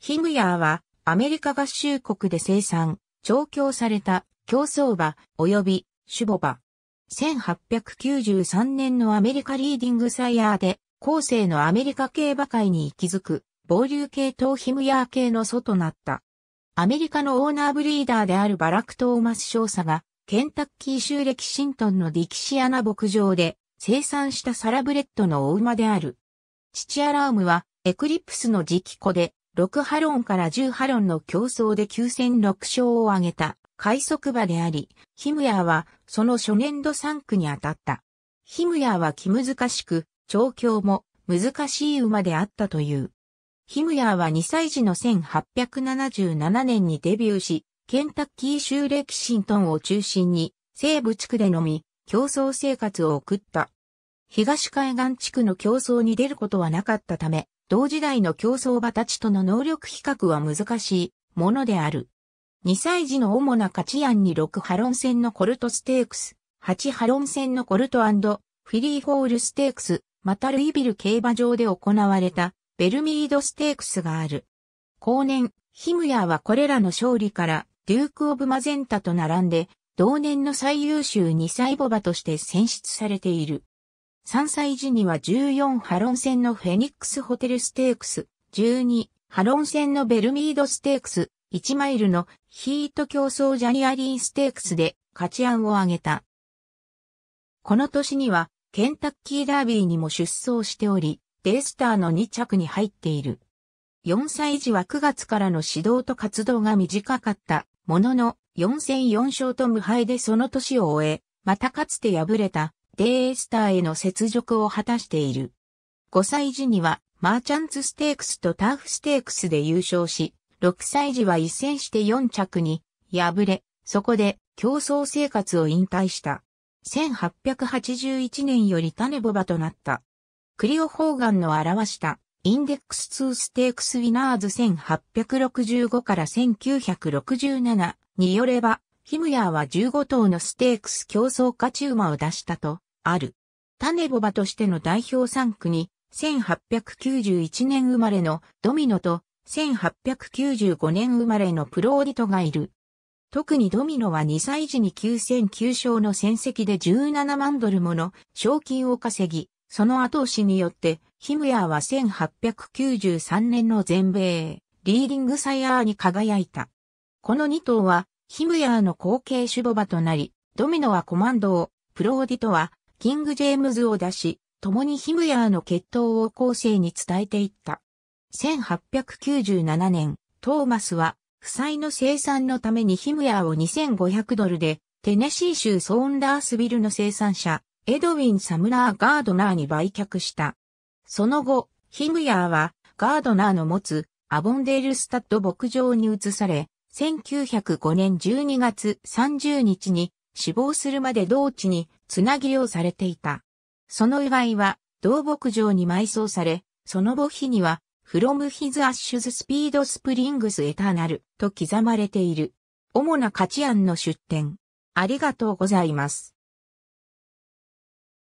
ヒグヤーはアメリカ合衆国で生産、調教された競走馬及び種牡馬。1893年のアメリカリーディングサイヤーで後世のアメリカ競馬界に息づく傍流系統ヒグヤー系の祖となった。アメリカのオーナーブリーダーであるバラク・トーマス・少佐がケンタッキー州レキシントンのディキシアナ牧場で生産したサラブレッドのお馬である。父アラームはエクリプスの直子で6ハロンから10ハロンの競争で9戦6勝を挙げた快速馬であり、ヒムヤーはその初年度3区に当たった。ヒムヤーは気難しく、調教も難しい馬であったという。ヒムヤーは2歳時の1877年にデビューし、ケンタッキー州レキシントンを中心に西部地区でのみ競走生活を送った。東海岸地区の競争に出ることはなかったため、同時代の競走馬たちとの能力比較は難しいものである。2歳時の主な勝ち案に6ハロン戦のコルトステークス、8ハロン戦のコルト&フィリーホールステークス、またルイビル競馬場で行われたベルミードステークスがある。後年、ヒムヤーはこれらの勝利から、デューク・オブ・マゼンタと並んで、同年の最優秀2歳牡馬として選出されている。3歳時には14ハロン戦のフェニックス・ホテルステークス、12ハロン戦のベルミードステークス、1マイルのヒート競争ジャニアリーステークスで勝ち案を挙げた。この年には、ケンタッキーダービーにも出走しており、デースターの2着に入っている。4歳時は9月からの指導と活動が短かった。ものの、4戦4勝と無敗でその年を終え、またかつて敗れたデースターへの雪辱を果たしている。5歳時には、マーチャンツステークスとターフステークスで優勝し、6歳時は一戦して4着に敗れ、そこで競走生活を引退した。1881年より種牡馬となった。クリオ・ホーガンの表した。インデックス2ステークスウィナーズ1865から1967によれば、ヒムヤーは15頭のステークス競争勝ち馬を出したと、ある。種牡馬としての代表3区に、1891年生まれのドミノと、1895年生まれのプローディトがいる。特にドミノは2歳時に9戦9勝の戦績で17万ドルもの賞金を稼ぎ、その後押しによって、ヒムヤーは1893年の全米リーディングサイヤーに輝いた。この2頭は、ヒムヤーの後継種牡馬となり、ドミノはコマンドを、プローディトは、キング・ジェームズを出し、共にヒムヤーの血統を後世に伝えていった。1897年、トーマスは、負債の清算のためにヒムヤーを$2,500で、テネシー州ソーンダースビルの生産者、エドウィン・サムナー・ガードナーに売却した。その後、ヒムヤーはガードナーの持つアボンデールスタッド牧場に移され、1905年12月30日に死亡するまで同地につなぎをされていた。その祝いは同牧場に埋葬され、その墓碑にはFrom his ashes speed springs eternalと刻まれている。主な価値案の出典。ありがとうございます。